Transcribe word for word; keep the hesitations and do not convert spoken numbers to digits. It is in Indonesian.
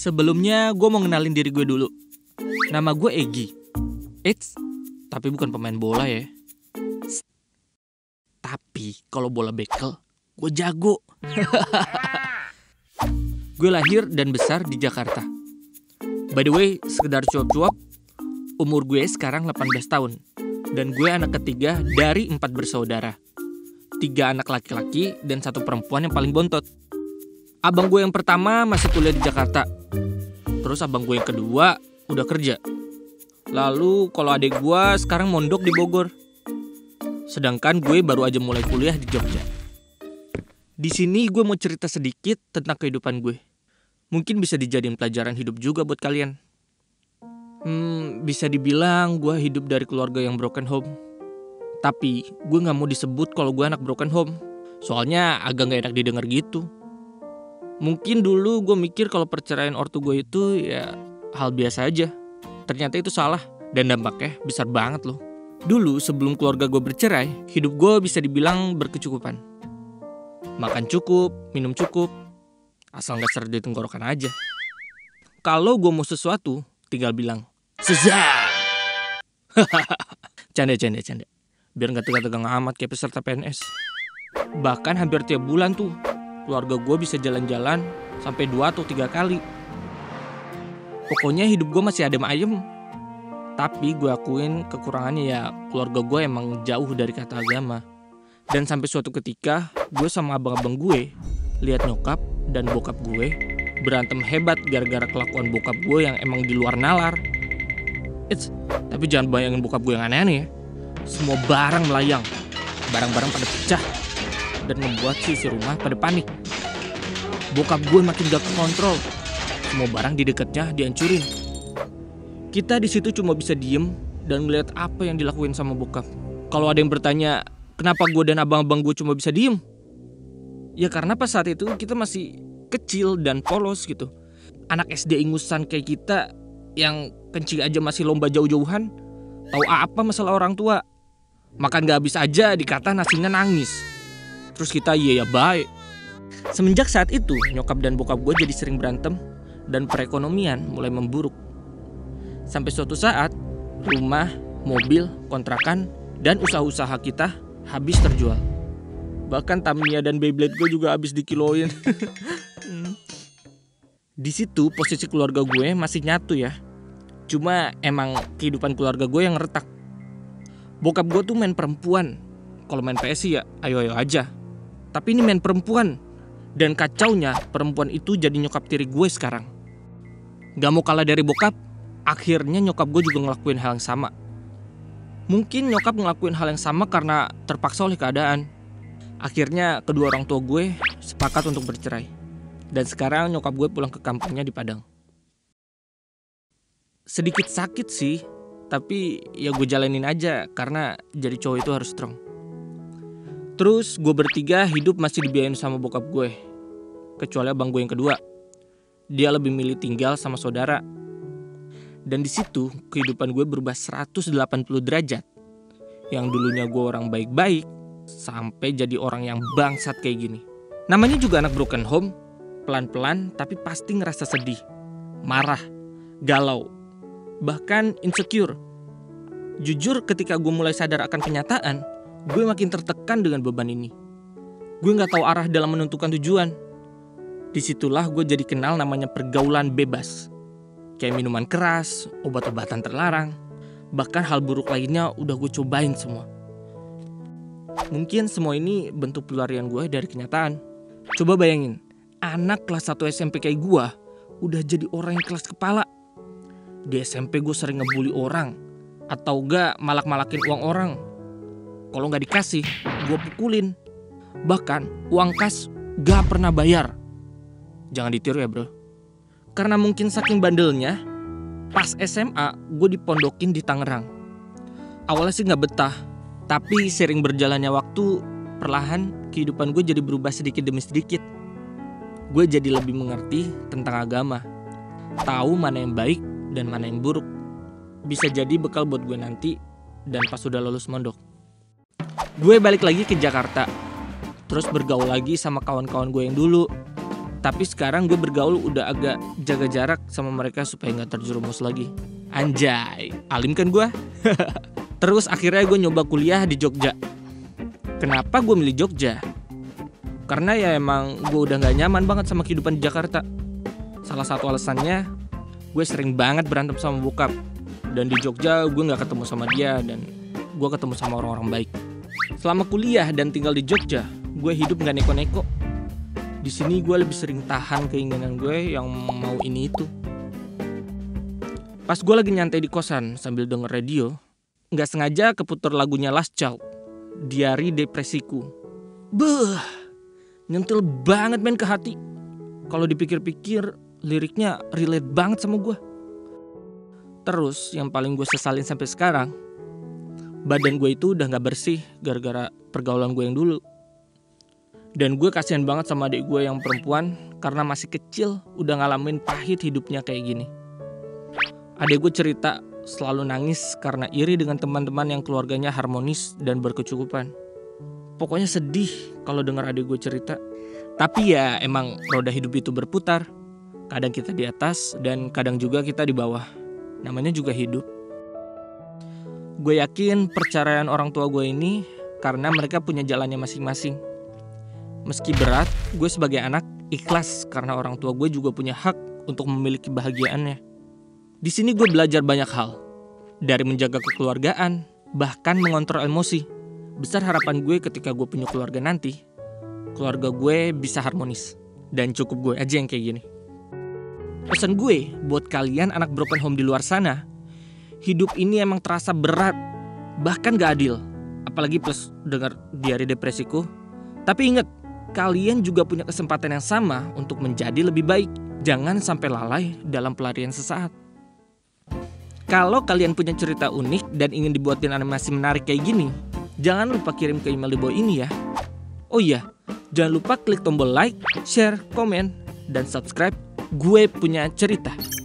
Sebelumnya gue mau ngenalin diri gue dulu. Nama gue Egi. Eits, tapi bukan pemain bola ya. Sst. Tapi kalau bola bekel, gue jago. Gue lahir dan besar di Jakarta. By the way, sekedar cuap-cuap, umur gue sekarang delapan belas tahun. Dan gue anak ketiga dari empat bersaudara. Tiga anak laki-laki dan satu perempuan yang paling bontot. Abang gue yang pertama masih kuliah di Jakarta. Terus abang gue yang kedua udah kerja. Lalu kalau adik gue sekarang mondok di Bogor. Sedangkan gue baru aja mulai kuliah di Jogja. Di sini gue mau cerita sedikit tentang kehidupan gue. Mungkin bisa dijadiin pelajaran hidup juga buat kalian. Hmm, bisa dibilang gue hidup dari keluarga yang broken home. Tapi gue gak mau disebut kalau gue anak broken home. Soalnya agak gak enak didengar gitu. Mungkin dulu gue mikir kalau perceraian ortu gue itu ya hal biasa aja. Ternyata itu salah dan dampaknya besar banget loh. Dulu sebelum keluarga gue bercerai, hidup gue bisa dibilang berkecukupan. Makan cukup, minum cukup, asal gak seret di tenggorokan aja. Kalau gue mau sesuatu, tinggal bilang, "Sezam!" Canda, canda, canda. Biar gak tegang-tegang amat kayak peserta P N S. Bahkan hampir tiap bulan tuh, keluarga gue bisa jalan-jalan sampai dua atau tiga kali. Pokoknya hidup gue masih adem ayem. Tapi gue akuin kekurangannya ya keluarga gue emang jauh dari kata agama. Dan sampai suatu ketika gue sama abang-abang gue lihat nyokap dan bokap gue berantem hebat gara-gara kelakuan bokap gue yang emang di luar nalar. It's, tapi jangan bayangin bokap gue yang aneh-aneh ya. Semua barang melayang, barang-barang pada pecah. Dan membuat sisi rumah pada panik. Bokap gue makin gak kontrol. Semua barang di dekatnya dihancurin. Kita di situ cuma bisa diem dan ngeliat apa yang dilakuin sama bokap. Kalau ada yang bertanya, kenapa gue dan abang-abang gue cuma bisa diem? Ya karena pas saat itu kita masih kecil dan polos gitu. Anak S D ingusan kayak kita yang kencing aja masih lomba jauh-jauhan. Tahu apa masalah orang tua? Makan gak habis aja dikata nasinya nangis. Terus kita iya ya baik. Semenjak saat itu nyokap dan bokap gue jadi sering berantem dan perekonomian mulai memburuk. Sampai suatu saat rumah, mobil, kontrakan dan usaha-usaha kita habis terjual. Bahkan Tamiya dan Beyblade gue juga habis dikiloin. Di situ posisi keluarga gue masih nyatu ya. Cuma emang kehidupan keluarga gue yang retak. Bokap gue tuh main perempuan. Kalau main P S I ya ayo-ayo aja. Tapi ini main perempuan. Dan kacaunya perempuan itu jadi nyokap tiri gue sekarang. Gak mau kalah dari bokap. Akhirnya nyokap gue juga ngelakuin hal yang sama. Mungkin nyokap ngelakuin hal yang sama karena terpaksa oleh keadaan. Akhirnya kedua orang tua gue sepakat untuk bercerai. Dan sekarang nyokap gue pulang ke kampungnya di Padang. Sedikit sakit sih. Tapi ya gue jalanin aja. Karena jadi cowok itu harus strong. Terus gue bertiga hidup masih dibiayain sama bokap gue. Kecuali abang gue yang kedua. Dia lebih milih tinggal sama saudara. Dan di situ kehidupan gue berubah seratus delapan puluh derajat. Yang dulunya gue orang baik-baik. Sampai jadi orang yang bangsat kayak gini. Namanya juga anak broken home. Pelan-pelan tapi pasti ngerasa sedih. Marah. Galau. Bahkan insecure. Jujur ketika gue mulai sadar akan kenyataan. Gue makin tertekan dengan beban ini. Gue gak tahu arah dalam menentukan tujuan. Disitulah gue jadi kenal namanya pergaulan bebas. Kayak minuman keras, obat-obatan terlarang. Bahkan hal buruk lainnya udah gue cobain semua. Mungkin semua ini bentuk pelarian gue dari kenyataan. Coba bayangin, anak kelas satu S M P kayak gue udah jadi orang yang kelas kepala. Di S M P gue sering ngebully orang. Atau gak malak-malakin uang orang. Kalau nggak dikasih, gue pukulin. Bahkan uang kas gak pernah bayar. Jangan ditiru ya bro. Karena mungkin saking bandelnya, pas S M A gue dipondokin di Tangerang. Awalnya sih nggak betah, tapi sering berjalannya waktu, perlahan kehidupan gue jadi berubah sedikit demi sedikit. Gue jadi lebih mengerti tentang agama, tahu mana yang baik dan mana yang buruk. Bisa jadi bekal buat gue nanti dan pas sudah lulus mondok. Gue balik lagi ke Jakarta. Terus bergaul lagi sama kawan-kawan gue yang dulu. Tapi sekarang gue bergaul udah agak jaga jarak sama mereka supaya gak terjerumus lagi. Anjay, alim kan gue? Terus akhirnya gue nyoba kuliah di Jogja. Kenapa gue milih Jogja? Karena ya emang gue udah gak nyaman banget sama kehidupan di Jakarta. Salah satu alasannya, gue sering banget berantem sama bokap. Dan di Jogja gue gak ketemu sama dia dan gue ketemu sama orang-orang baik. Selama kuliah dan tinggal di Jogja, gue hidup gak neko-neko. Di sini gue lebih sering tahan keinginan gue yang mau ini itu. Pas gue lagi nyantai di kosan sambil denger radio, nggak sengaja keputar lagunya Last Child, Diari Depresiku. Beuh, nyentil banget men ke hati. Kalau dipikir-pikir, liriknya relate banget sama gue. Terus yang paling gue sesalin sampai sekarang, badan gue itu udah nggak bersih gara-gara pergaulan gue yang dulu. Dan gue kasihan banget sama adik gue yang perempuan karena masih kecil udah ngalamin pahit hidupnya kayak gini. Adik gue cerita selalu nangis karena iri dengan teman-teman yang keluarganya harmonis dan berkecukupan. Pokoknya sedih kalau dengar adik gue cerita. Tapi ya emang roda hidup itu berputar. Kadang kita di atas dan kadang juga kita di bawah. Namanya juga hidup. Gue yakin perceraian orang tua gue ini karena mereka punya jalannya masing-masing. Meski berat, gue sebagai anak ikhlas karena orang tua gue juga punya hak untuk memiliki kebahagiaannya. Di sini gue belajar banyak hal, dari menjaga kekeluargaan, bahkan mengontrol emosi. Besar harapan gue ketika gue punya keluarga nanti, keluarga gue bisa harmonis. Dan cukup gue aja yang kayak gini. Pesan gue buat kalian anak broken home di luar sana, hidup ini emang terasa berat, bahkan gak adil. Apalagi plus dengar Diari Depresiku. Tapi ingat, kalian juga punya kesempatan yang sama untuk menjadi lebih baik. Jangan sampai lalai dalam pelarian sesaat. Kalau kalian punya cerita unik dan ingin dibuatin animasi menarik kayak gini, jangan lupa kirim ke email di bawah ini ya. Oh iya, jangan lupa klik tombol like, share, komen, dan subscribe. Gue Punya Cerita.